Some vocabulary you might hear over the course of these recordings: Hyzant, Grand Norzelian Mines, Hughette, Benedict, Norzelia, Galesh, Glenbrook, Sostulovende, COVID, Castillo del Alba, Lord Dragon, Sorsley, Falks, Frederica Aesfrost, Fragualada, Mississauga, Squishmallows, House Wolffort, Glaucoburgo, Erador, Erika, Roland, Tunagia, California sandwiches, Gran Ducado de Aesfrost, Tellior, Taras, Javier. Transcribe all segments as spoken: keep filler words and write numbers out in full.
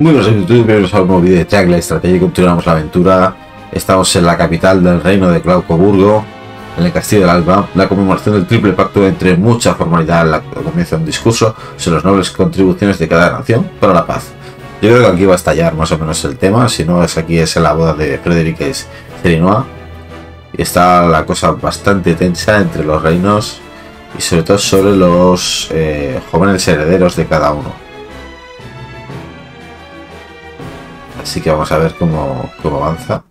Muy buenos días, YouTube, bienvenidos a un nuevo vídeo de Triangle Strategy. Continuamos la aventura. Estamos en la capital del reino de Glaucoburgo, en el Castillo del Alba. La conmemoración del triple pacto entre mucha formalidad en la que comienza un discurso sobre las nobles contribuciones de cada nación para la paz. Yo creo que aquí va a estallar más o menos el tema, si no es aquí es en la boda de Frederica Aesfrost. Está la cosa bastante tensa entre los reinos y sobre todo sobre los eh, jóvenes herederos de cada uno. Así que vamos a ver cómo, cómo avanza.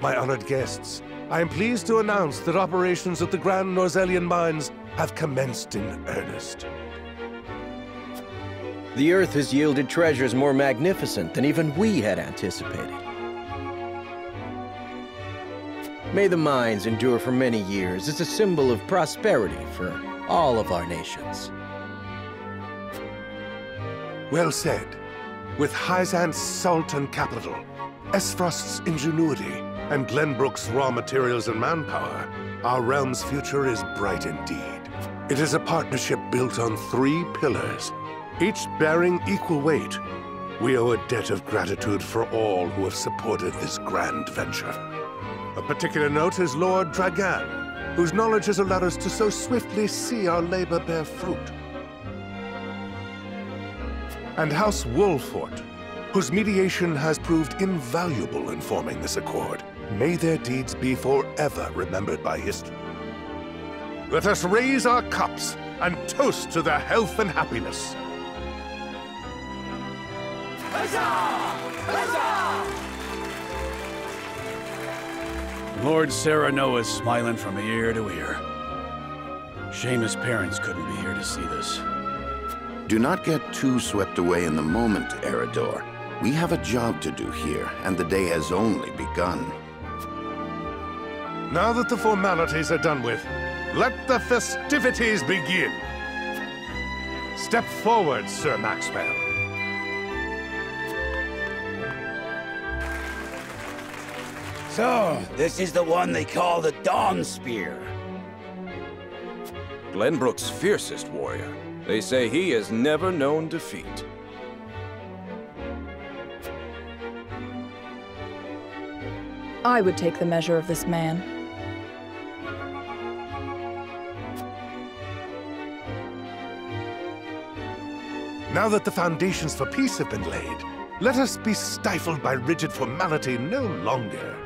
My honored guests, I am pleased to announce that operations at the Grand Norzelian Mines have commenced in earnest. The earth has yielded treasures more magnificent than even we had anticipated. May the mines endure for many years as a symbol of prosperity for all of our nations. Well said. With Hyzant's salt and capital, Aesfrost's ingenuity, and Glenbrook's raw materials and manpower, our realm's future is bright indeed. It is a partnership built on three pillars, each bearing equal weight. We owe a debt of gratitude for all who have supported this grand venture. A particular note is Lord Dragon, whose knowledge has allowed us to so swiftly see our labor bear fruit. And House Wolffort, whose mediation has proved invaluable in forming this accord. May their deeds be forever remembered by history. Let us raise our cups and toast to their health and happiness. Huzzah! Huzzah! Lord Serenoa is smiling from ear to ear. Shame his parents couldn't be here to see this. Do not get too swept away in the moment, Erador. We have a job to do here, and the day has only begun. Now that the formalities are done with, let the festivities begin. Step forward, Sir Maxwell. So, this is the one they call the Dawn Spear. Glenbrook's fiercest warrior. They say he has never known defeat. I would take the measure of this man. Now that the foundations for peace have been laid, let us be stifled by rigid formality no longer.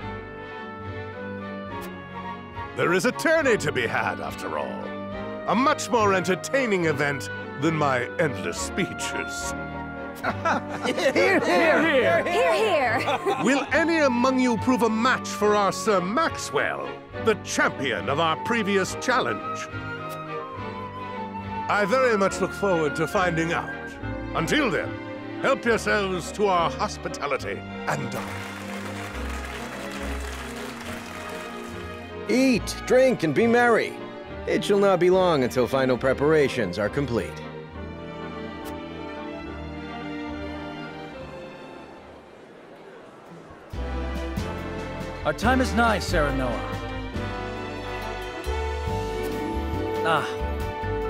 There is a tourney to be had, after all. A much more entertaining event than my endless speeches. Here, here, here, here, here. Will any among you prove a match for our Sir Maxwell, the champion of our previous challenge? I very much look forward to finding out. Until then, help yourselves to our hospitality and our... Eat, drink, and be merry. It shall not be long until final preparations are complete. Our time is nigh, Serenoa. Ah,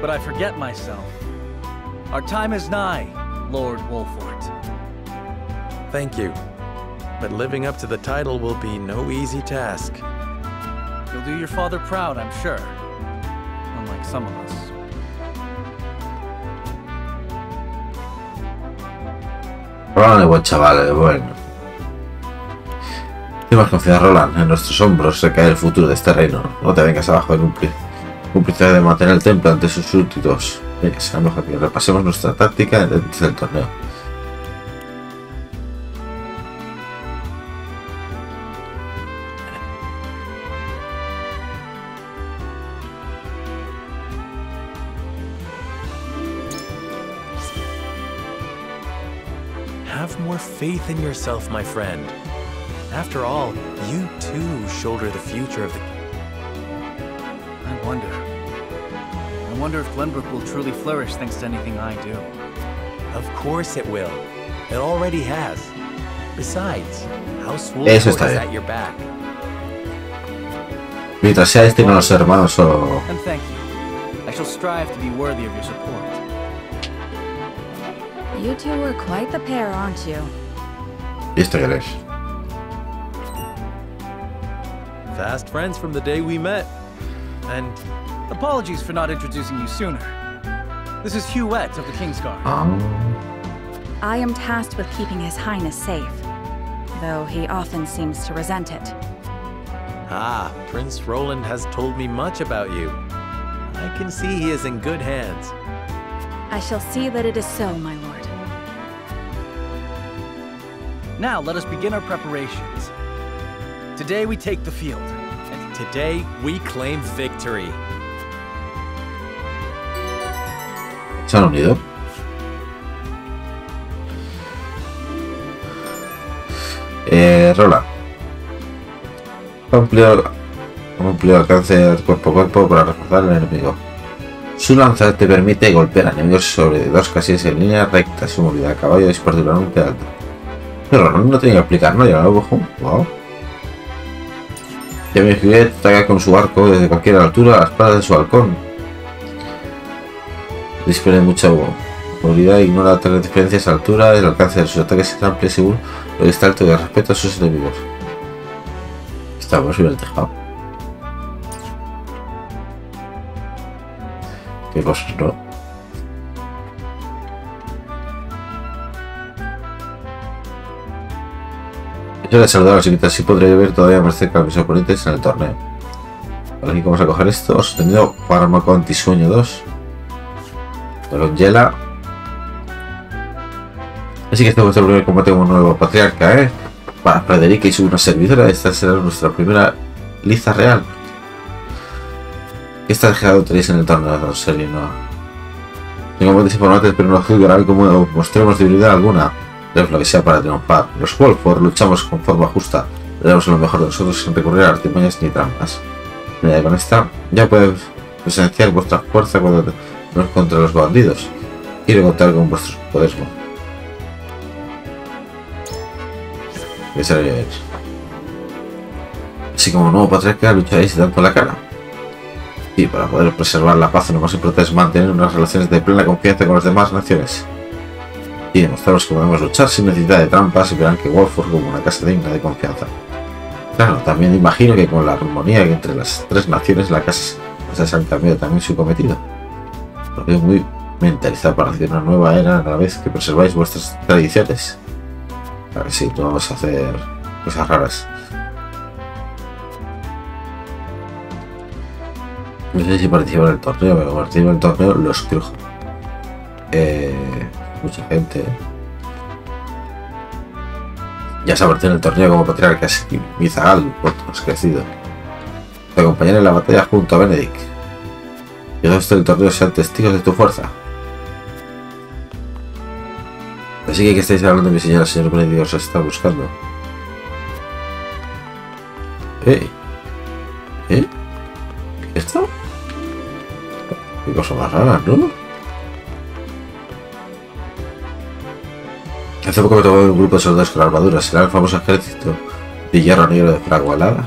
but I forget myself. Our time is nigh, Lord Wolffort. Thank you. But living up to the title will be no easy task. You'll do your father proud, I'm sure. Unlike some of us. Roland, buen chaval, bueno. Tenemos confianza, Roland. En nuestros hombros recae el futuro de este reino. No te vengas abajo en un pie. Cumplirá de mantener el templo ante sus súbditos. Repasemos nuestra táctica antes del torneo. Have more faith in yourself, my friend. After all, you too shoulder the future of the... I wonder. I wonder if Glenbrook will truly flourish thanks to anything I do. Of course it will. It already has. Besides, House Wolffort is at your back. Mientras sea este con los hermanos o... And thank you. I shall strive to be worthy of your support. You two are quite the pair, aren't you? Este Galesh. Fast friends from the day we met. And apologies for not introducing you sooner. This is Hughette of the Kingsguard. Um. I am tasked with keeping His Highness safe, though he often seems to resent it. Ah, Prince Roland has told me much about you. I can see he is in good hands. I shall see that it is so, my lord. Now let us begin our preparations. Today we take the field. And today we claim victory. ¿Se han unido? Eh, Roland. Amplio, amplio alcance cuerpo a cuerpo para reforzar al enemigo. Su lanza te permite golpear a enemigos sobre dos casillas en línea recta. Su movilidad a caballo es particularmente alta. Pero Roland no tenía que explicar, ¿no? Ya lo ojo. Wow. Javier Hughette ataca con su arco desde cualquier altura a la espada de su halcón. Dispone mucha movilidad, ignora las diferencias de altura. El alcance de sus ataques es amplio según lo distante de respeto a sus enemigos. Vamos a subir el tejado. Qué cosas, ¿no? Yo le saludo a los invitados. Si podré ver todavía más cerca a mis oponentes en el torneo. Aquí vamos a coger esto. Sostenido fármaco antisueño dos. Lo congela. Así que este es nuestro primer combate con un nuevo patriarca, ¿eh? Para Frederica y su una servidora, esta será nuestra primera liza real. ¿Qué estrategia tenéis en el torneo de Serenoa? Tengo muchos informantes, pero no juzgarán como mostremos debilidad alguna. Debemos lo que sea para triunfar. Los Wolffort luchamos con forma justa. Daremos lo mejor de nosotros sin recurrir a artimañas ni trampas. Mira, con esta ya podéis presenciar vuestra fuerza cuando nos contra los bandidos y recontar con vuestros poderes. Así como nuevo patriarca lucharéis dando la cara. Y para poder preservar la paz lo más importante es mantener unas relaciones de plena confianza con las demás naciones. Y demostraros que podemos luchar sin necesidad de trampas y verán que Wolffort como una casa digna de confianza. Claro, también imagino que con la armonía entre las tres naciones las casas han cambiado también su cometido. Lo veo muy mentalizado para hacer una nueva era a la vez que preserváis vuestras tradiciones. A ver si no vamos a hacer cosas raras. No sé si participan en el torneo, pero participan en el torneo los crujo. Eh, mucha gente. Ya se ha partido en el torneo como patriarca Mizaral, has crecido. Te acompañaré en la batalla junto a Benedict. Y todos del torneo sean testigos de tu fuerza. Así que, ¿qué estáis hablando, mi señora? El señor Benedict os está buscando. ¿Eh? ¿Eh? ¿Esto? Qué cosa más rara, ¿no? Hace poco me tomé un grupo de soldados con armaduras. Será el famoso ejército de hierro negro de Fragualada.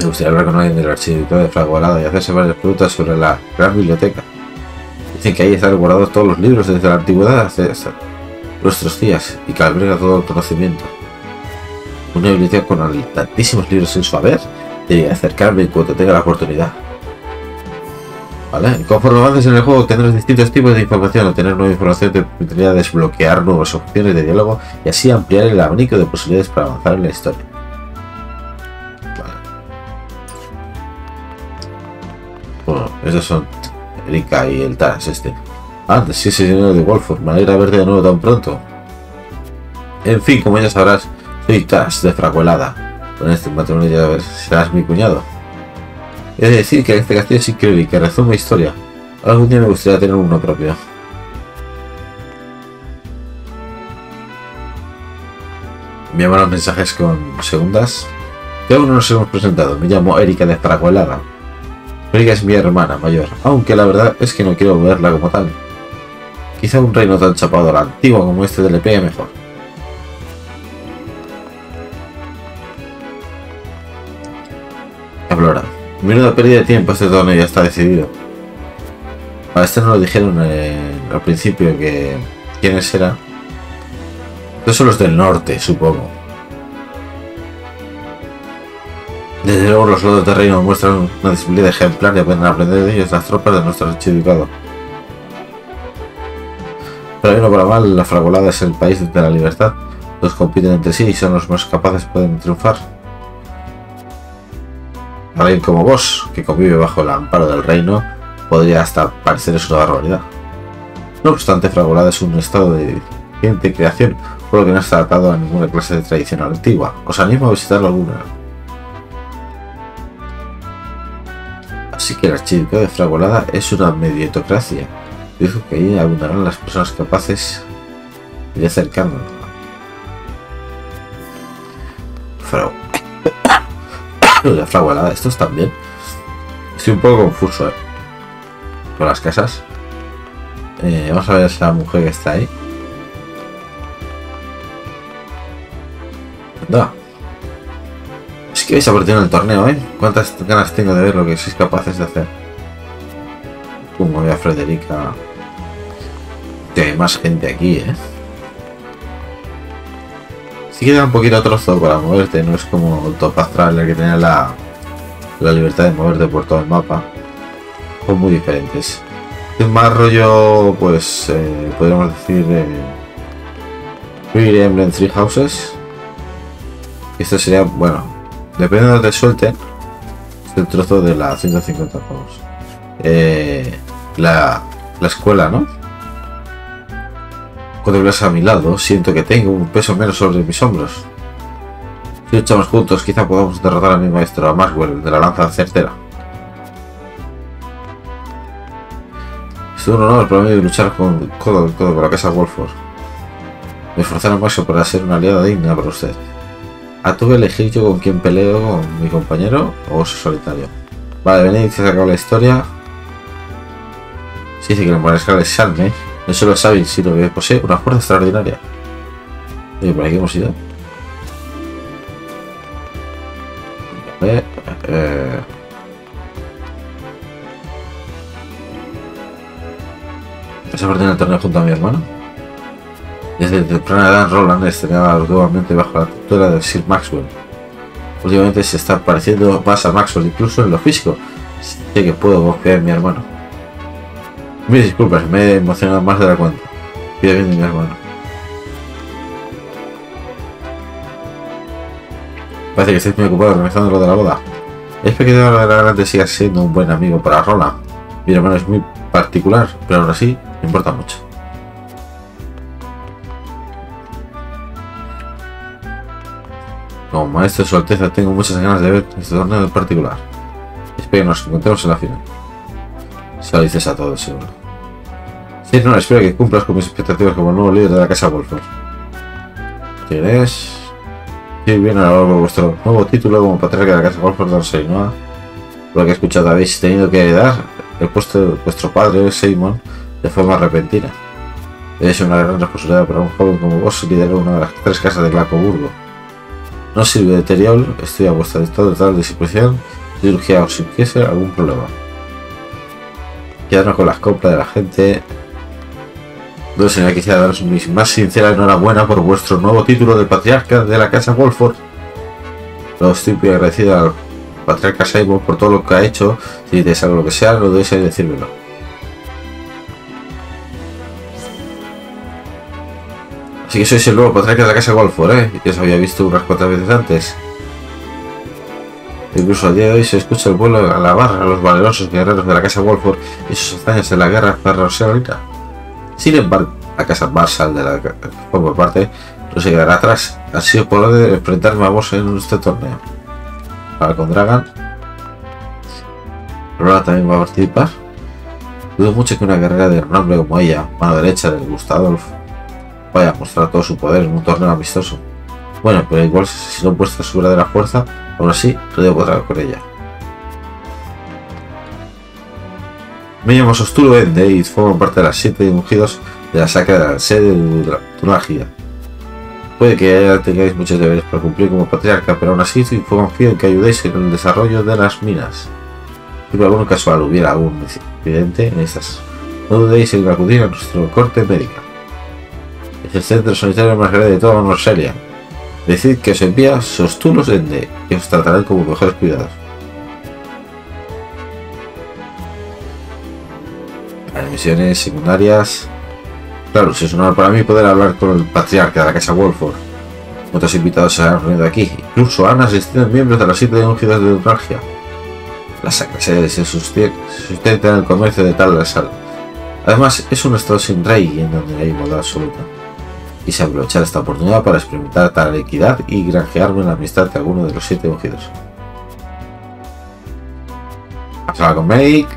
Me gustaría hablar con alguien del archivo de Fragualada y hacerse varias preguntas sobre la gran biblioteca. Dicen que ahí están guardados todos los libros desde la antigüedad hasta nuestros días y que alberga todo el conocimiento. Una biblioteca con tantísimos libros en su haber, debería acercarme en cuanto tenga la oportunidad. Vale, conforme avances en el juego tendrás distintos tipos de información. Obtener nueva información te permitirá desbloquear nuevas opciones de diálogo y así ampliar el abanico de posibilidades para avanzar en la historia. Vale. Bueno, esos son Erika y el Taras este. Ah, sí, sí, señor de Wolffort. Me alegra verte de nuevo tan pronto. En fin, como ya sabrás, soy Taras de Fragualada. Con este matrimonio ya ver, serás mi cuñado. Es decir, que este castillo es increíble y que resume historia. Algún día me gustaría tener uno propio. Me llaman los mensajes con segundas. De aún no nos hemos presentado. Me llamo Erika de Fragualada. Erika es mi hermana mayor, aunque la verdad es que no quiero verla como tal. Quizá un reino tan chapado a la antigua como este del E P mejor. Avlora. Menuda pérdida de tiempo, este torneo ya está decidido. A este no lo dijeron eh, al principio que quiénes eran. Estos son los del norte, supongo. Desde luego los lords de reino muestran una disciplina ejemplar y aprenden a aprender de ellos las tropas de nuestro archiducado. Pero bien o para mal, la Fragualada es el país de la libertad. Los compiten entre sí y son los más capaces pueden triunfar. Alguien como vos, que convive bajo el amparo del reino, podría hasta pareceros una barbaridad. No obstante, Fragualada es un estado de reciente creación, por lo que no está atado a ninguna clase de tradición antigua. Os animo a visitar alguna. Así que el archiducado de Fragualada es una mediocracia. Dijo que ahí abundarán las personas capaces de acercarnos. Frau. La Fragualada, estos también. Estoy un poco confuso eh. con las casas. Eh, vamos a ver la mujer que está ahí. Anda. Es que vais a partir en el torneo, ¿eh? ¿Cuántas ganas tengo de ver lo que sois capaces de hacer? Como voy a Frederica. Que hay más gente aquí, ¿eh? Si queda un poquito trozo para moverte, no es como el Topaz Traveler que tenía la, la libertad de moverte por todo el mapa. Son muy diferentes. Es más rollo, pues, eh, podríamos decir, eh, Fire Emblem Three Houses. Esto sería, bueno, depende de donde suelten, este trozo de la ciento cincuenta pavos. Eh, la, la escuela, ¿no? Cuando hablas a mi lado, siento que tengo un peso menos sobre mis hombros. Si luchamos juntos, quizá podamos derrotar a mi maestro, a Maxwell, de la lanza certera. Es un honor para mí luchar con codo a codo con la casa Wolffort. Me esforzaron mucho para ser una aliada digna para usted. ¿A tú elegir yo con quién peleo, con mi compañero o oso solitario? Vale, venid, se acabó la historia. Sí, sí, que el mariscal es Exharme. No solo sabéis, sino que posee una fuerza extraordinaria. ¿Y por aquí hemos ido? Vale, eh... Esa parte en el torneo junto a mi hermano. Desde temprana edad, Roland estrenaba arduamente bajo la tutela de Sir Maxwell. Últimamente se está pareciendo más a Maxwell, incluso en lo físico. Sé que puedo confiar en mi hermano. Mis disculpas, me he emocionado más de la cuenta. Pido bien de mi hermano. Parece que estáis muy ocupados organizando lo de la boda. Es pequeño de la grande siga siendo un buen amigo para Roland. Mi hermano es muy particular, pero aún así me importa mucho. Como maestro de su Alteza, tengo muchas ganas de ver este torneo en particular. Espero que nos encontremos en la final. Se lo dices a todos, seguro. Sí, no, espero que cumplas con mis expectativas como el nuevo líder de la casa Wolffort. Tienes... Sí, bien a lo largo de vuestro nuevo título como patriarca de la casa Wolffort de Serenoa. Por lo que he escuchado, habéis tenido que heredar el puesto de vuestro padre, Symon, de forma repentina. Es una gran responsabilidad para un joven como vos liderar una de las tres casas de Glaucoburgo. No sirve de teriol, estoy a vuestra total disposición, cirugía o si hubiese algún problema. Quedarnos con las compras de la gente. No, señora, quisiera daros mi más sincera enhorabuena por vuestro nuevo título de patriarca de la casa Wolffort. Lo estoy muy agradecido al patriarca Symon por todo lo que ha hecho. Si te algo lo que sea, lo debéis decírmelo. Así que sois el nuevo patriarca de la casa Wolffort, ¿eh? Ya os había visto unas cuantas veces antes. Incluso al día de hoy se escucha el vuelo a la barra a los valerosos guerreros de la casa Wolffort y sus hazañas en la guerra ferroviaria. Sin embargo, la casa Marshall de la forma parte no se quedará atrás. Ha sido por lo de enfrentarme a vos en este torneo. Para con Dragon, Roland también va a participar. Dudo mucho que una guerrera de renombre como ella, mano derecha del Gustadolph, vaya a mostrar todo su poder en un torneo amistoso. Bueno, pero igual si no muestra su verdadera fuerza, aún así no debo trabajar con ella. Me llamo Sostulovende y formo parte de las siete ungidos de la saca de la sede de Tunagia. Puede que tengáis muchos deberes para cumplir como patriarca, pero aún así confío en que ayudéis en el desarrollo de las minas. Si por algún casual hubiera algún incidente en estas, no dudéis en acudir a nuestro corte médica. Es el centro sanitario más grande de toda Norzelia. Decid que os envía Sostulos Ende, que os tratarán como mejores cuidados. Las misiones secundarias. Claro, si es un honor para mí poder hablar con el patriarca de la casa Wolffort. Otros invitados se han reunido aquí, incluso han asistido miembros de las siete ungidas de Norzelia. Las sacrasedes se sustentan el comercio de tal sal. Además, es un estado sin rey en donde hay igualdad absoluta. Quise aprovechar esta oportunidad para experimentar tal equidad y granjearme la amistad de alguno de los siete ungidos. Vamos a hablar con Benedict.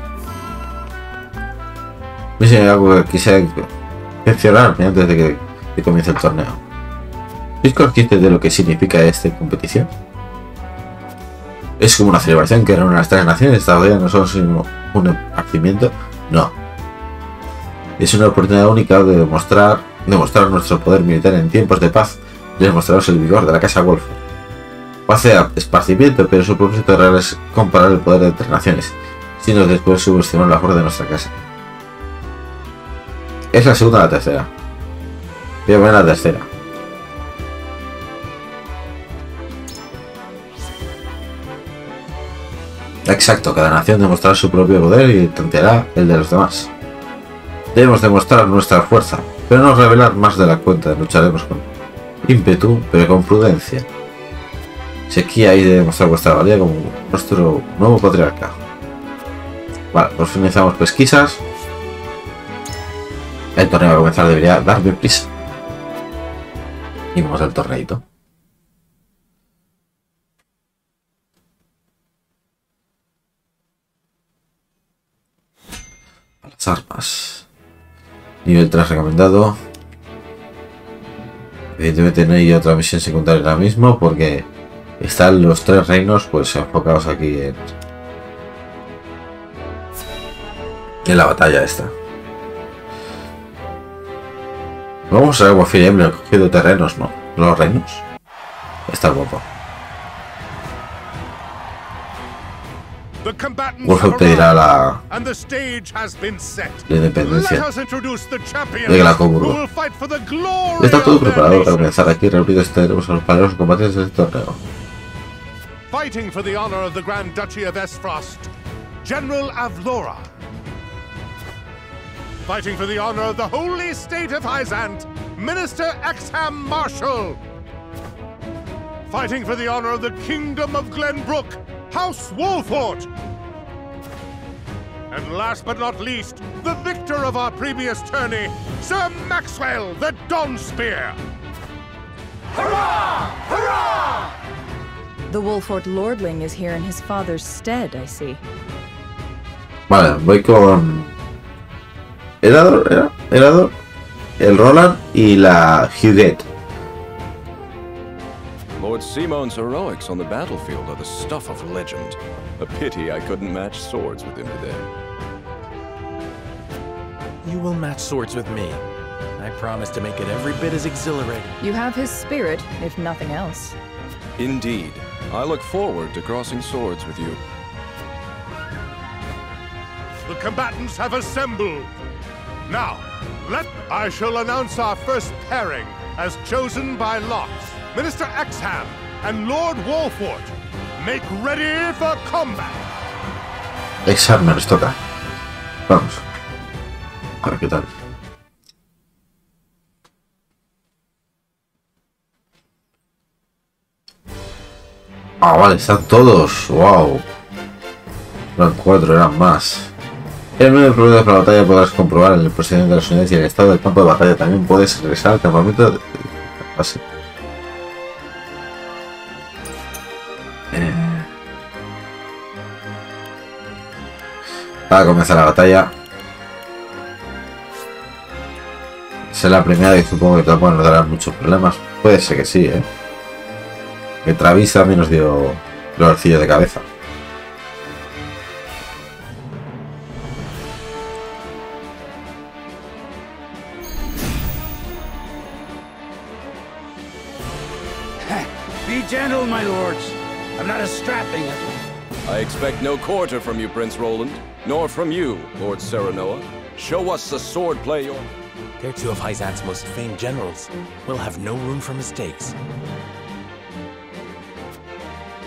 Me enseñó algo que quise mencionarme antes de que, que comience el torneo. ¿Sois conscientes de lo que significa esta competición? Es como una celebración que reúne a las tres naciones. Esta batalla no solo es un esparcimiento, no. Es una oportunidad única de demostrar, demostrar nuestro poder militar en tiempos de paz y demostraros el vigor de la casa Wolffort. Paz a esparcimiento, pero su propósito real es comparar el poder de tres naciones, sino después subestimar la fuerza de nuestra casa. Es la segunda o la tercera. Yo voy a la tercera. Exacto, cada nación demostrará su propio poder y tanteará el de los demás. Debemos demostrar nuestra fuerza, pero no revelar más de la cuenta. Lucharemos con ímpetu, pero con prudencia. Si aquí hay de demostrar vuestra valía como nuestro nuevo patriarca. Vale, pues finalizamos pesquisas. El torneo va a comenzar, debería darme prisa. Y vamos al torneito. Armas nivel tres recomendado. Evidentemente no hay otra misión secundaria ahora mismo porque están los tres reinos pues enfocados aquí en, en la batalla esta. Vamos a ver Wafir Emblem, cogido terrenos, no, los reinos. Está guapo. Wolffort pedirá la, la independencia de Glaucoburgo. Está todo preparado para comenzar aquí. Repito, estaremos a los paleros combatientes de este torneo. Fighting for the honor of the Grand Duchy of Aesfrost, General Avlora. Fighting for the honor of the Holy State of Hyzant, Minister Exham Marshal. Fighting for the honor of the Kingdom of Glenbrook, House Wolffort! And last but not least, the victor of our previous tourney, Sir Maxwell, the Dawn Spear! Hurrah! Hurrah! The Wolffort lordling is here in his father's stead, I see. Vale, voy con Erador, era? Erador, el Roland y la Hughette. Lord Simon's heroics on the battlefield are the stuff of legend. A pity I couldn't match swords with him today. You will match swords with me. I promise to make it every bit as exhilarating. You have his spirit, if nothing else. Indeed. I look forward to crossing swords with you. The combatants have assembled. Now, let I shall announce our first pairing as chosen by lots. Minister Exham and Lord Wolffort, make ready for combat. Exham nos toca. Vamos. A ver qué tal. Ah, vale, están todos. Wow. Eran cuatro, eran más. El número de problemas para la batalla podrás comprobar en el procedimiento de las unidades y el estado del campo de batalla. También puedes regresar al campamento de base. Va a comenzar la batalla. Esa es la primera y supongo que tampoco nos darán muchos problemas. Puede ser que sí, eh. Que Travis también nos dio los arcillos de cabeza. Be gentle, my lords. I'm not as strapping as I expect no quarter from you, Prince Roland, nor from you, Lord Serenoa. Show us the sword play your... They're two of Hyzant's most famed generals. We'll have no room for mistakes.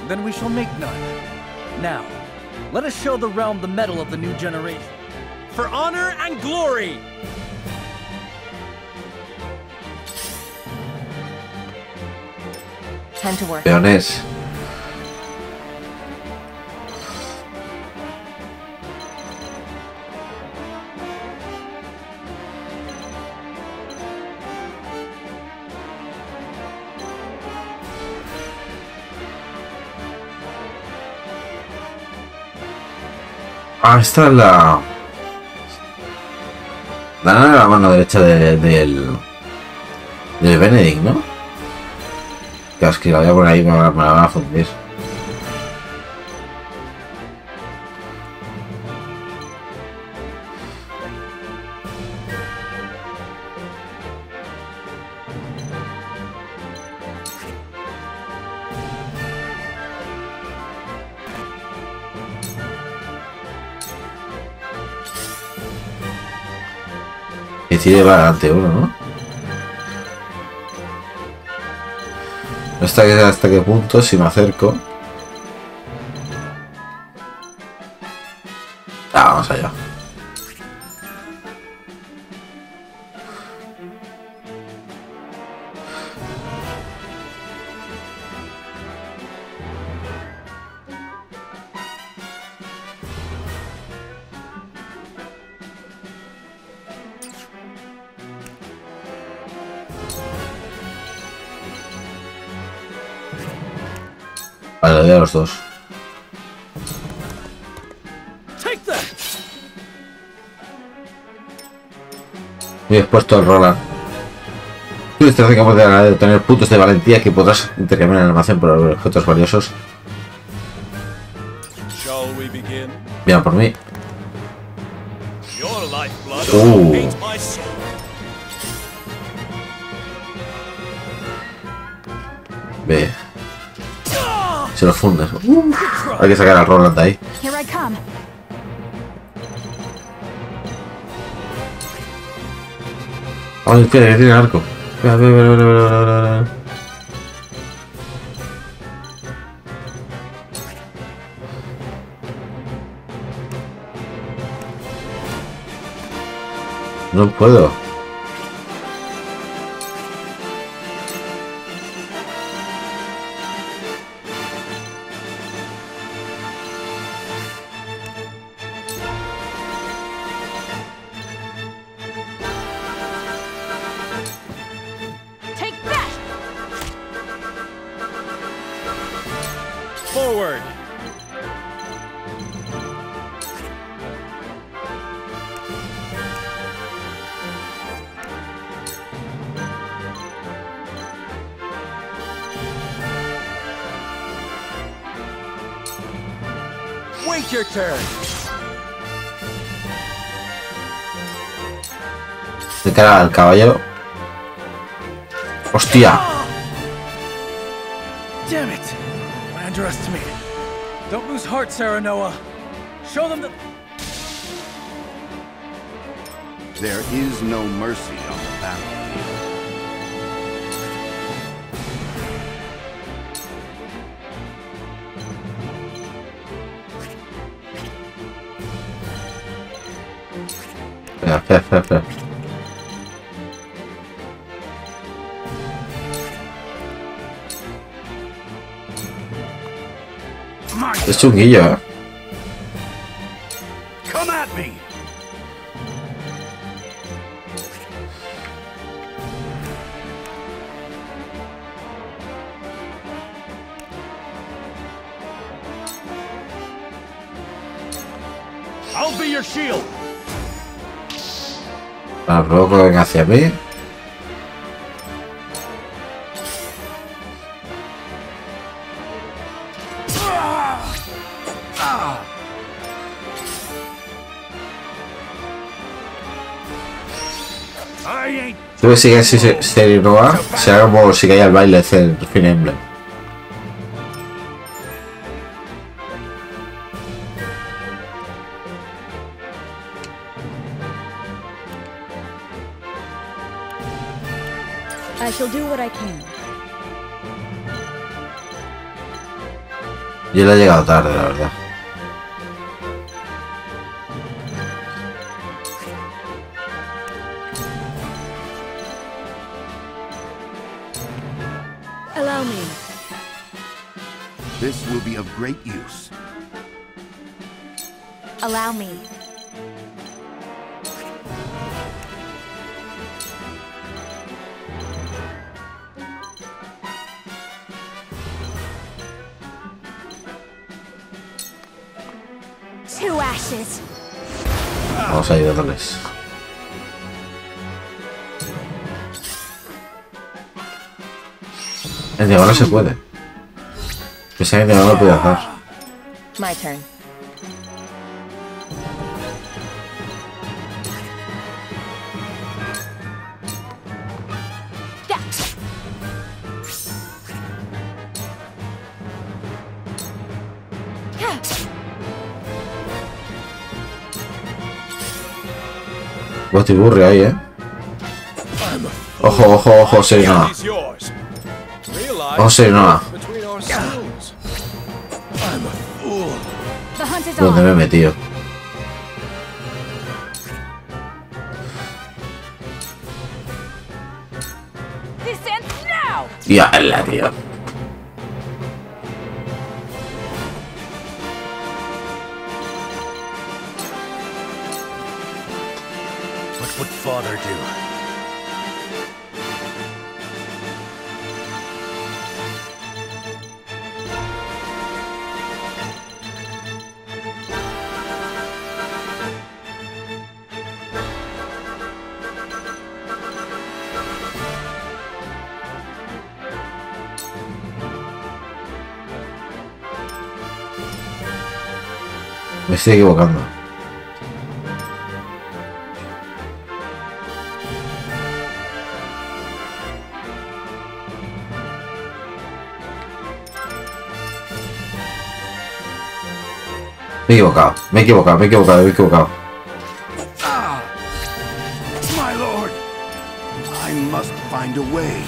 Then we shall make none. Now, let us show the realm the medal of the new generation. For honor and glory! Time to work. There it is. Ahí está la... la, la mano derecha de, de, del... del Benedict, ¿no? Claro, es que la voy a poner ahí, me la van a fundir. Decide va adelante uno, ¿no? No está que hasta qué punto, si me acerco. Ah, vamos allá. Vale, doy a los dos. Muy expuesto al Roland. Tú estás capaz de tener puntos de valentía que podrás intercambiar en el almacén por objetos valiosos. Bien por mí. Uh. Ve. Se lo funde. Uh, hay que sacar al Roland de ahí. Ay, espera, que tiene el arco. Ve, ve, ve, ve, ve, ve. No puedo. De cara al caballero. ¡Hostia! Damn it. I underestimated. Don't lose heart, Serenoa. Show them the... There is no mercy on the battlefield. Espera, espera, espera. Es chunguillo, ¿eh? Luego que venga hacia mí. Tú ves si se Serenoa, será como si caía el baile del Fire Emblem. I shall do what I can. Yo le he llegado tarde, la verdad. Allow me. This will be of great use. Allow me. Vamos a ayudarles. El de ahora se puede. Pensé que el de ahora lo podía hacer. My turn. Botiburri ahí, eh. Ojo, ojo, ojo, Serenoa. Ojo, Serenoa. ¿Dónde me he metido? Ya, la tía. Me estoy equivocando. Me he equivocado, me he equivocado, me he equivocado, me he equivocado. Ah, my lord, I must find a way.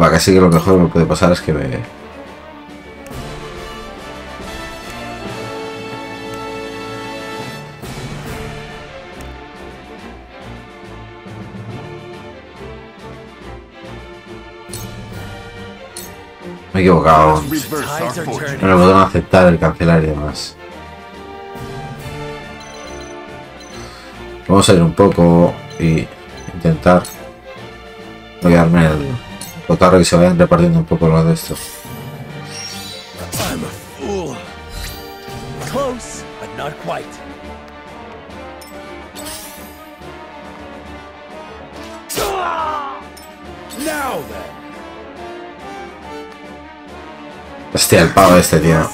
Va, casi que lo mejor que me puede pasar es que me... Me he equivocado. No me puedo aceptar el cancelar y demás. Vamos a ir un poco y intentar no quedarme en el cotarro, que se vayan repartiendo un poco lo de esto. Hostia, el pavo este, tío.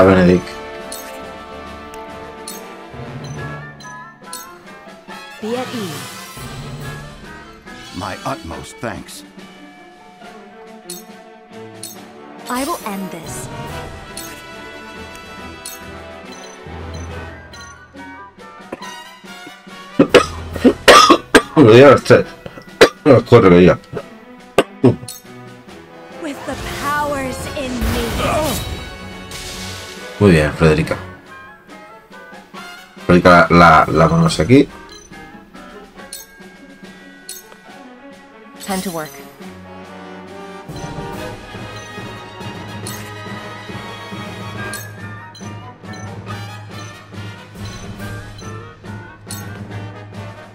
Benedict. Be at ease. My utmost thanks. I will end this. With the powers in me. Muy bien, Frederica. Frederica, la, la, la ponemos aquí. Time to work.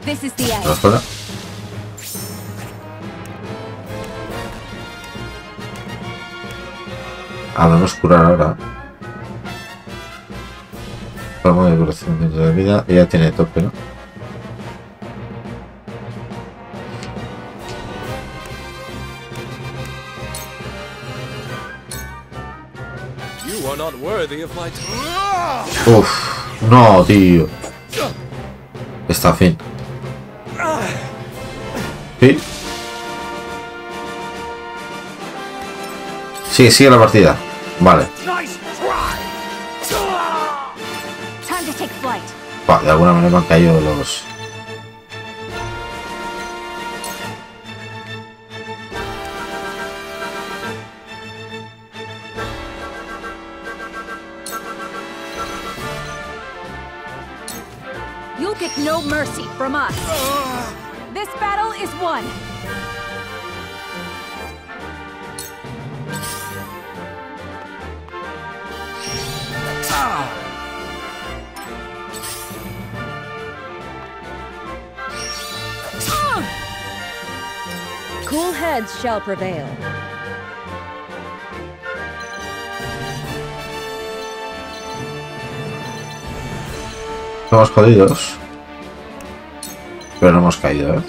This is the end. Háblanos curar ahora. Palma de duración de vida. Ella tiene tope, ¿no? Uff, no, tío. Está a fin. Sí. Sí, sigue la partida. Vale. Bah, de alguna manera me han caído los... No mercy from us. This battle is won. Cool heads shall prevail. Estamos jodidos. Pero no hemos caído, ¿eh?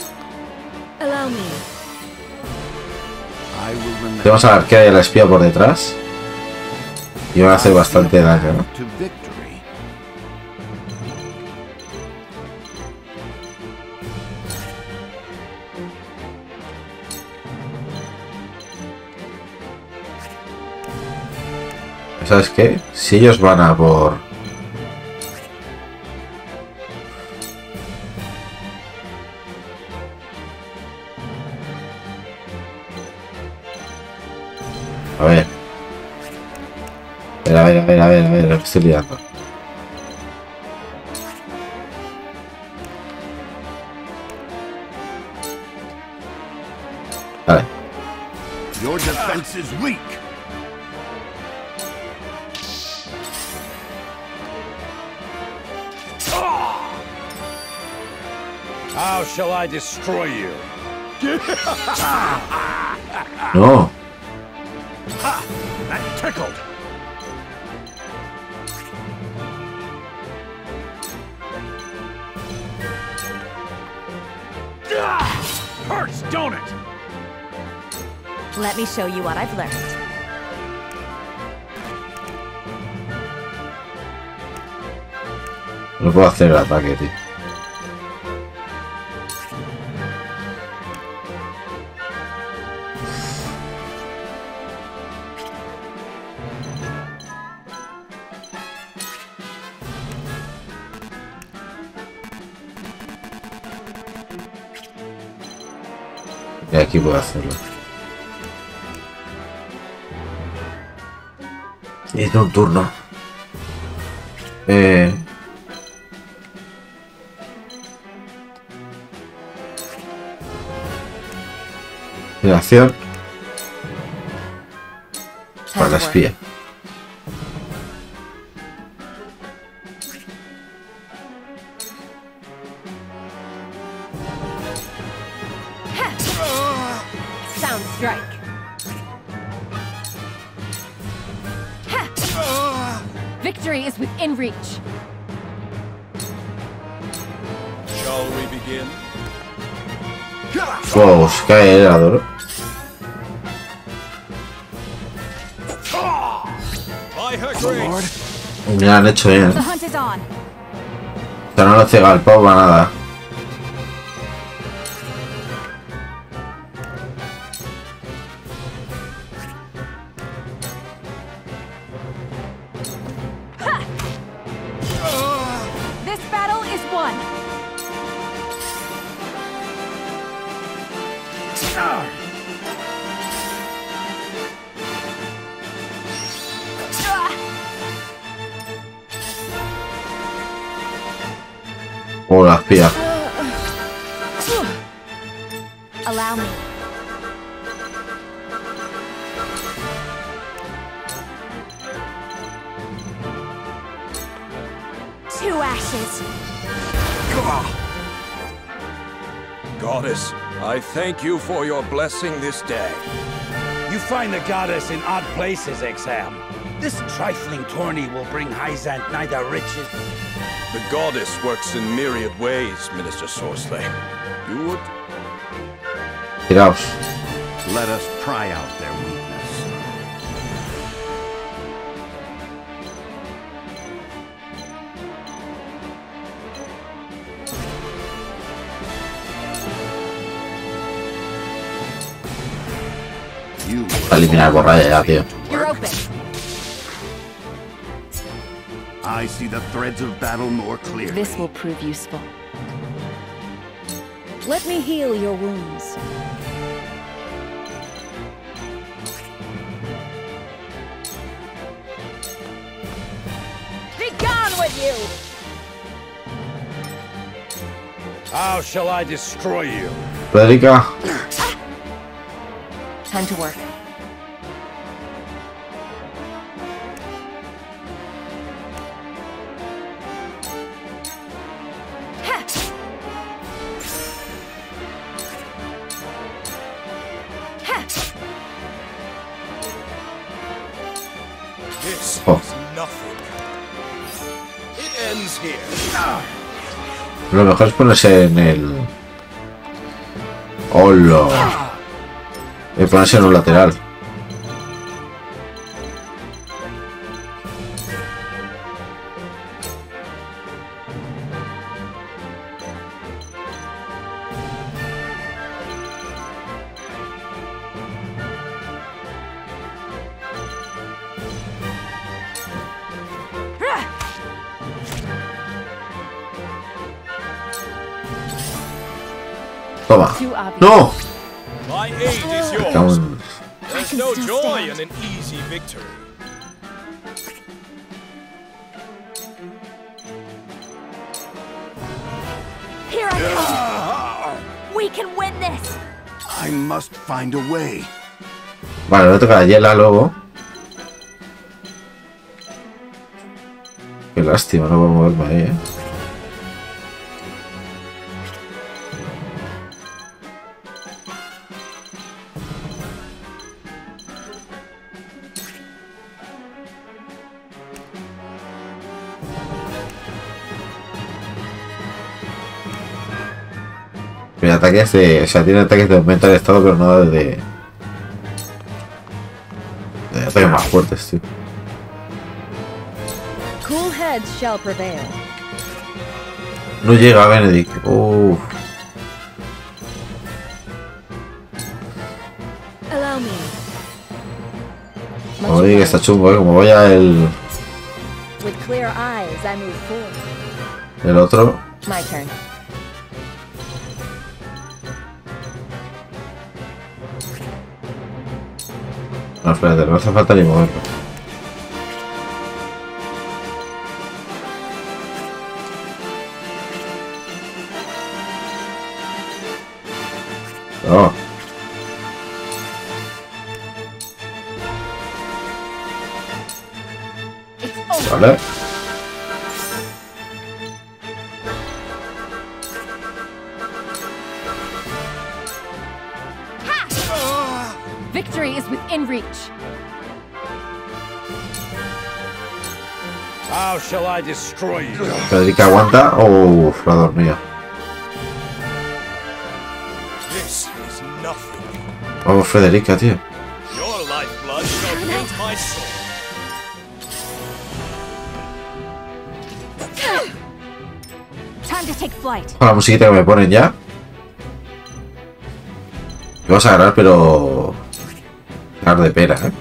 Tenemos a la arquera y a la espía por detrás. Y van a hacer bastante daño, ¿no? ¿Sabes qué? Si ellos van a por... A ver. A ver, a ver, a ver, a ver, a ver, estoy liando. Vale. Your defense is weak. How shall I destroy you? No. Ha! That tickled. Ah, hurts, don't it? Let me show you what I've learned. No puedo hacer el ataque, tío. Y aquí puedo hacerlo. Es un turno. Eh... La acción. Para la espía. Wow, se cae el Erador. Me la han hecho bien. O sea, no lo cega el pavo para nada. Hola, espía. Goddess, I thank you for your blessing this day. You find the goddess in odd places, Exham. This trifling tourney will bring Hyzant neither riches... The goddess works in myriad ways, Minister Sorsley. You would... Get out. Let us pry out their weakness. Eliminar borralla ya, tío. I see the threads of battle more clearly. This will prove useful. Let me heal your wounds. Be gone with you! How shall I destroy you? Frederica. Time to work. Lo mejor es ponerse en el... ¡Hola! Y ponerse en un lateral. No! My aid is yours. There's no joy in an easy victory. Here I come! We can win this! I must find a way. Vale, le toca a Yela luego. Qué lástima, no voy a moverme ahí, eh. Ataques de, o sea, tiene ataques de aumento de estado, pero no de, de ataques más fuertes, tío. No llega Benedict. Uff. Oye, que está chungo, ¿eh? Como vaya el el otro. No, espérate, no hace falta ni moverlo. No. Vale. Frederica aguanta. Oh, la dormía. Oh, Frederica, tío. La musiquita que me ponen ya. Me vas a ganar, pero... Ganar de pera, eh.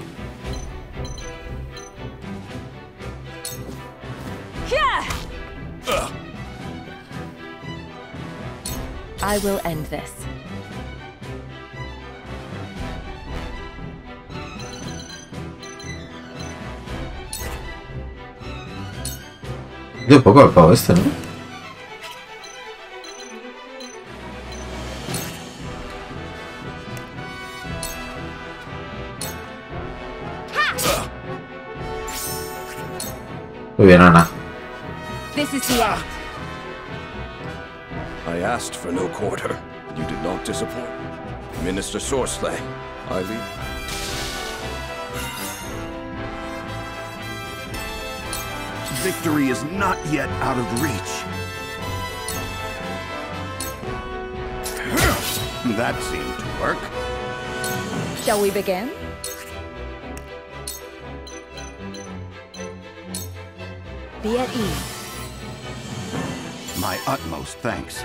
I will end this. Dio poco al pavo este, ¿no? Muy bien, Ana. This is the end. I asked for no quarter. You did not disappoint. Minister Sorsley, I leave. victory is not yet out of reach. That seemed to work. Shall we begin? Be at ease. My utmost thanks.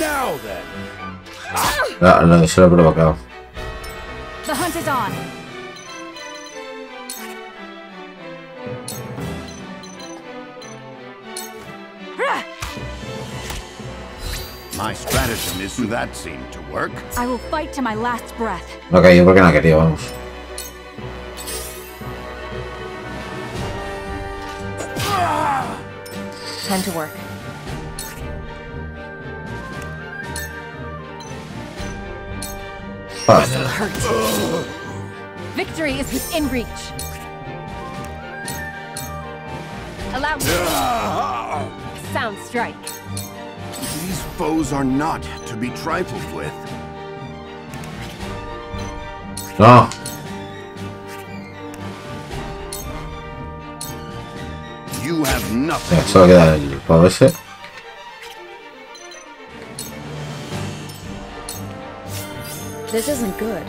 Now then. Ah, no, eso lo he provocado. The hunt is on. My stratagem is that seemed to work. I will fight to my last breath. Okay, yo porque no quería, vamos. Time to work. Hurt. Victory is within reach. Allow me. Sound strike. These foes are not to be trifled with. Ah. Oh. You have nothing. That's all that you polish it. This isn't good.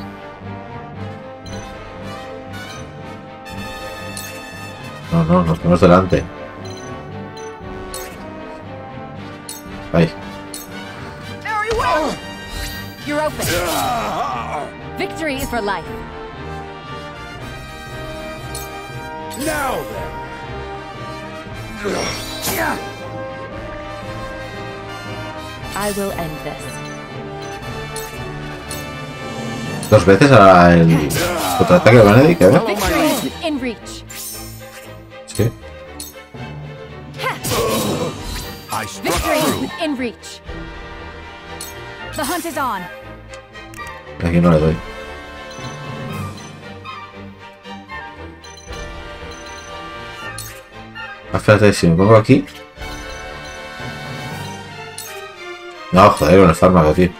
No, no, nos vemos delante. Ahí. Very well. You're open. Victory is for life. Now then. I will end this. Dos veces a el contraataque de Benedict, ¿eh? Sí. Aquí no le doy. Espérate, si me pongo aquí. No, joder, con el fármaco, tío.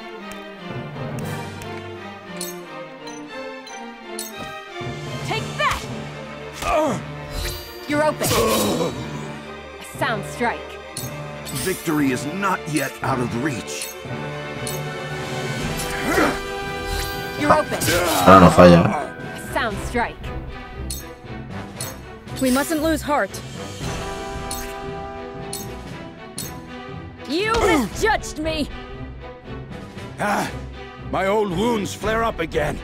Victory is not yet out of reach. You're open. Ah, no falla. Sound strike. We mustn't lose heart. You misjudged me. Ah, my old wounds flare up again.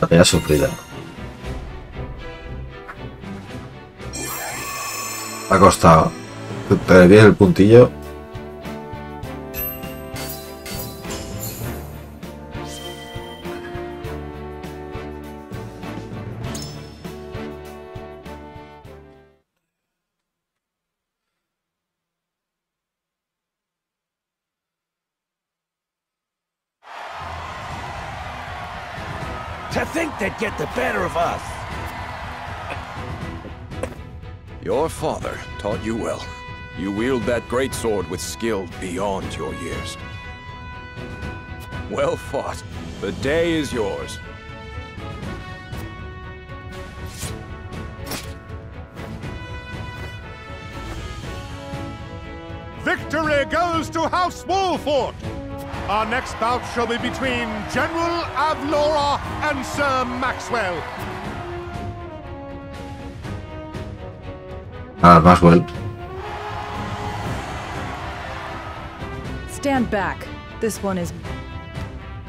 La pelea sufrida. Ha costado. Te viene el puntillo. To think they'd get the better of us. Your father taught you well. You wield that great sword with skill beyond your years. Well fought. The day is yours. Victory goes to House Wolffort. Our next bout shall be between General Avlora and Sir Maxwell. Ah, Maxwell. Stand back. This one is...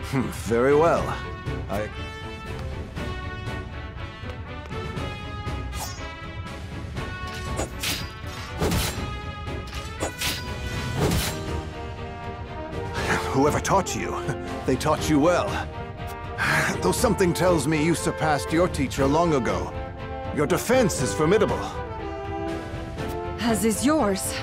Very well. I... Whoever taught you, they taught you well. Though something tells me you surpassed your teacher long ago. Your defense is formidable. As is yours.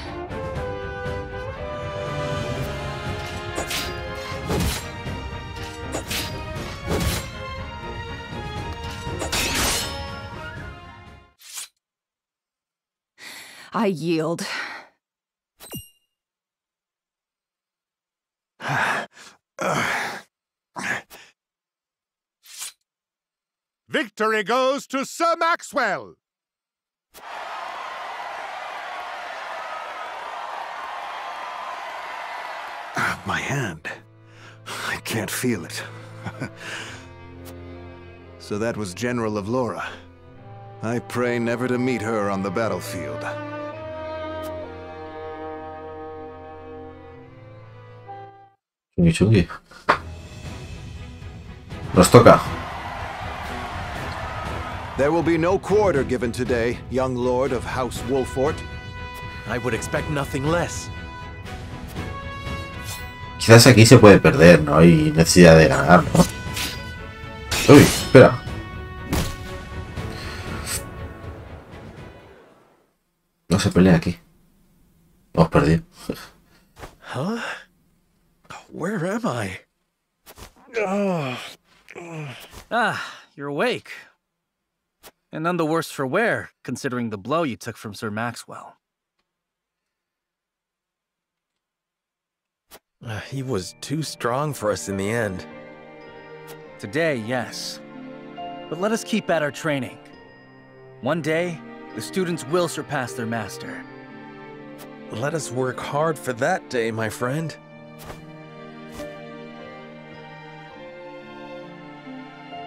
I yield. Victory goes to Sir Maxwell! My hand. I can't feel it. So that was General Avlora. I pray never to meet her on the battlefield. Chungi, chungi. Nos toca. There will be no quarter given today, young lord of House Wolffort. I would expect nothing less. Quizás aquí se puede perder, no hay necesidad de ganar, ¿no? Uy, espera. No se pelea aquí. Hemos perdido. Huh? Where am I? Oh. Ah, you're awake. And none the worse for wear, considering the blow you took from Sir Maxwell. Uh, he was too strong for us in the end. Today, yes. But let us keep at our training. One day, the students will surpass their master. Let us work hard for that day, my friend.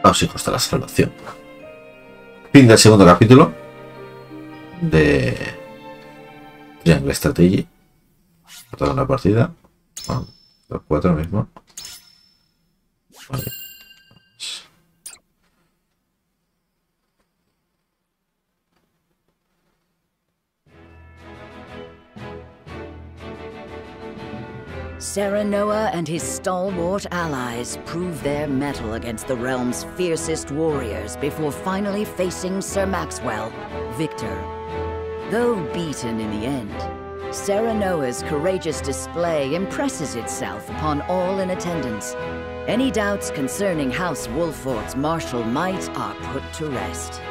Los hijos de la salvación. Fin del segundo capítulo de Triangle Strategy. Toda una partida. Bueno, los cuatro mismo. Vale. Serenoa and his stalwart allies prove their mettle against the realm's fiercest warriors before finally facing Sir Maxwell, victor. Though beaten in the end, Serenoa's courageous display impresses itself upon all in attendance. Any doubts concerning House Wolffort's martial might are put to rest.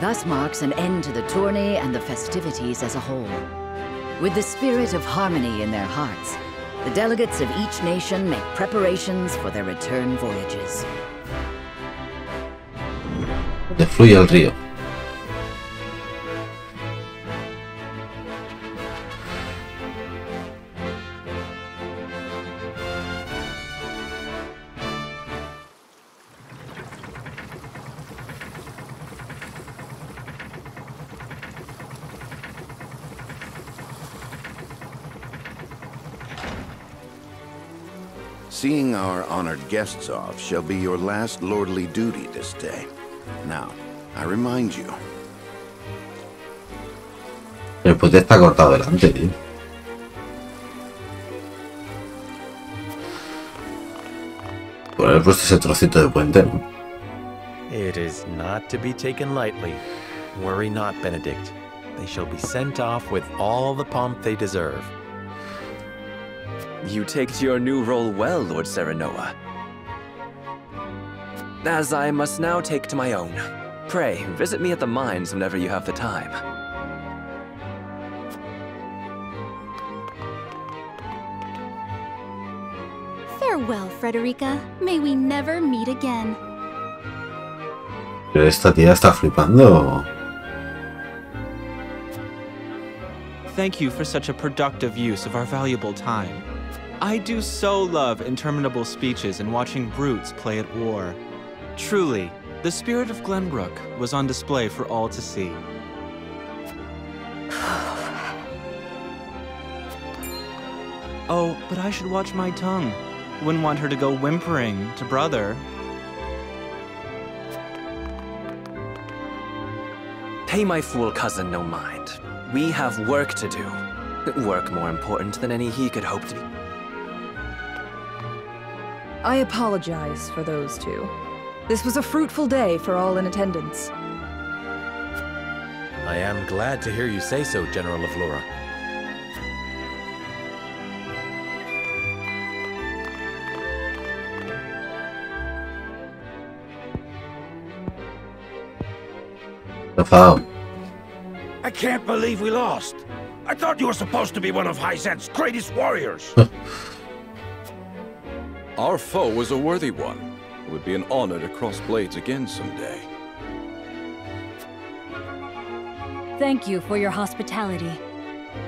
Thus marks an end to the tourney and the festivities as a whole. With the spirit of harmony in their hearts, the delegates of each nation make preparations for their return voyages. The fluye el río. Seeing our honored guests off shall be your last lordly duty this day. Now, I remind you. El puente está cortado delante, tío. Por haber puesto ese trocito de puente. It is not to be taken lightly. Worry not, Benedict. They shall be sent off with all the pomp they deserve. You take to your new role well, Lord Serenoa. As I must now take to my own. Pray, visit me at the mines whenever you have the time. Farewell, Frederica. May we never meet again. Pero esta tía está flipando. Thank you for such a productive use of our valuable time. I do so love interminable speeches and watching brutes play at war. Truly, the spirit of Glenbrook was on display for all to see. Oh, but I should watch my tongue. Wouldn't want her to go whimpering to brother. Pay my fool cousin no mind. We have work to do. Work more important than any he could hope to be. I apologize for those two. This was a fruitful day for all in attendance. I am glad to hear you say so, General Avlora. The foul. I can't believe we lost. I thought you were supposed to be one of Hyzant's greatest warriors. Our foe was a worthy one. It would be an honor to cross blades again someday. Thank you for your hospitality.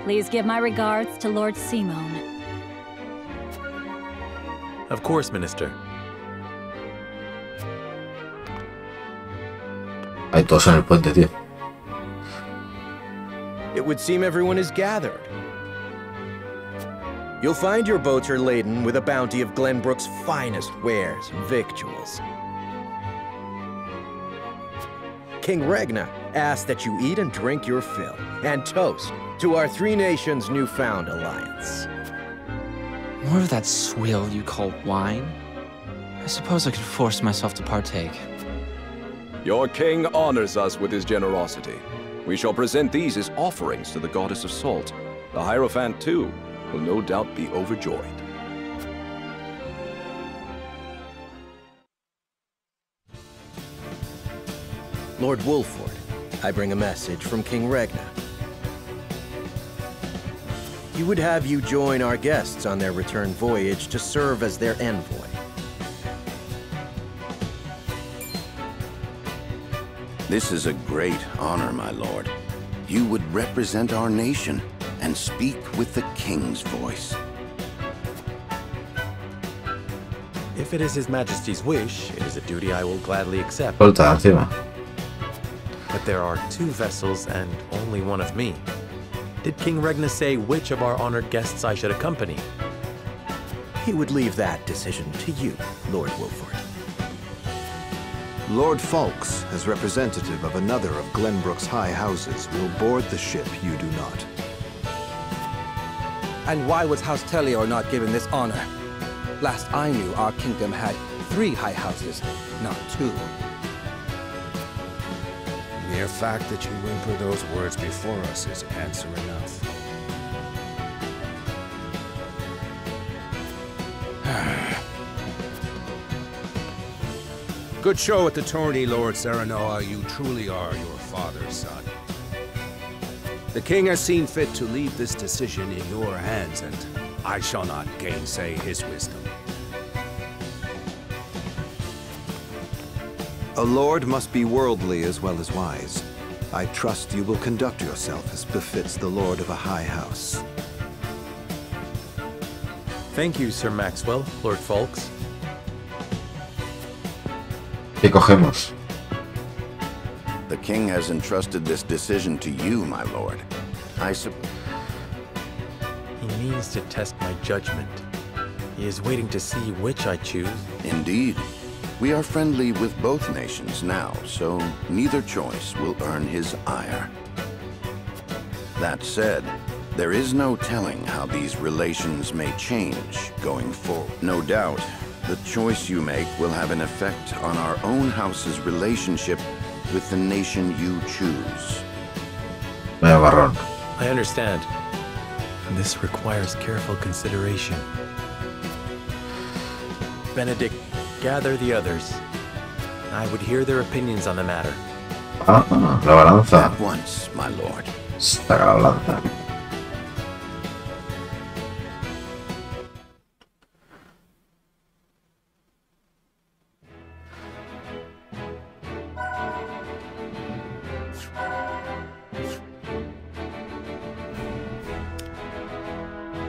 Please give my regards to Lord Symon. Of course, Minister. Hay todos en el puente, tío. It would seem everyone is gathered. You'll find your boats are laden with a bounty of Glenbrook's finest wares and victuals. King Regna asks that you eat and drink your fill, and toast to our three nations' newfound alliance. More of that swill you call wine? I suppose I could force myself to partake. Your king honors us with his generosity. We shall present these as offerings to the Goddess of Salt. The Hierophant, too, will no doubt be overjoyed. Lord Wolffort, I bring a message from King Regna. He would have you join our guests on their return voyage to serve as their envoy. This is a great honor, my lord. You would represent our nation and speak with the king's voice. If it is his majesty's wish, it is a duty I will gladly accept. But there are two vessels and only one of me. Did King Regna say which of our honored guests I should accompany? He would leave that decision to you, Lord Wolffort. Lord Falks, as representative of another of Glenbrook's high houses, will board the ship you do not. And why was House Tellior not given this honor? Last I knew, our kingdom had three high houses, not two. The mere fact that you whimper those words before us is answer enough. Good show at the tourney, Lord Serenoa. You truly are your father's son. The king has seen fit to leave this decision in your hands, and I shall not gainsay his wisdom. A lord must be worldly as well as wise. I trust you will conduct yourself as befits the lord of a high house. Thank you, Sir Maxwell, Lord Falks. ¿Qué cogemos? The king has entrusted this decision to you, my lord. I sup- He means to test my judgment. He is waiting to see which I choose. Indeed. We are friendly with both nations now, so neither choice will earn his ire. That said, there is no telling how these relations may change going forward. No doubt, the choice you make will have an effect on our own house's relationship with the nation you choose. I understand. And this requires careful consideration. Benedict, gather the others. I would hear their opinions on the matter. Ah, ah, la balanza. At once, my lord. Está la balanza.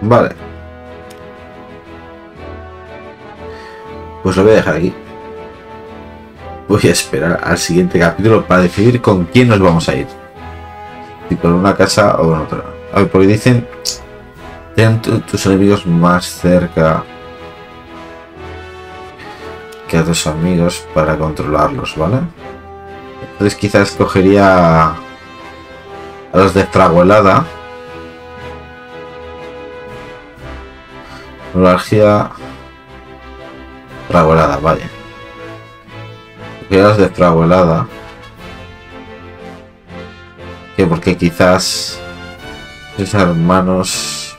Vale. Pues lo voy a dejar aquí. Voy a esperar al siguiente capítulo para decidir con quién nos vamos a ir. Si con una casa o con otra. A ver, porque dicen... Ten tus enemigos más cerca que a tus amigos para controlarlos, ¿vale? Entonces quizás escogería a los de Fragualada. Neuralgia Fragualada, vale. Quedas de Fragualada. Que porque quizás sus hermanos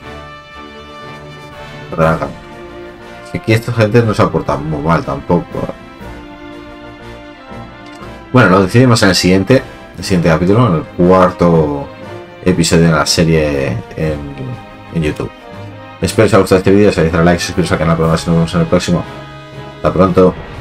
Dragan. Si aquí esta gente no se aporta muy mal tampoco. Bueno, lo decidimos en el siguiente, el siguiente capítulo, en el cuarto episodio de la serie en, en YouTube. Espero que os haya gustado este vídeo. Si os ha gustado, like, suscribiros al canal para más. Nos vemos en el próximo. Hasta pronto.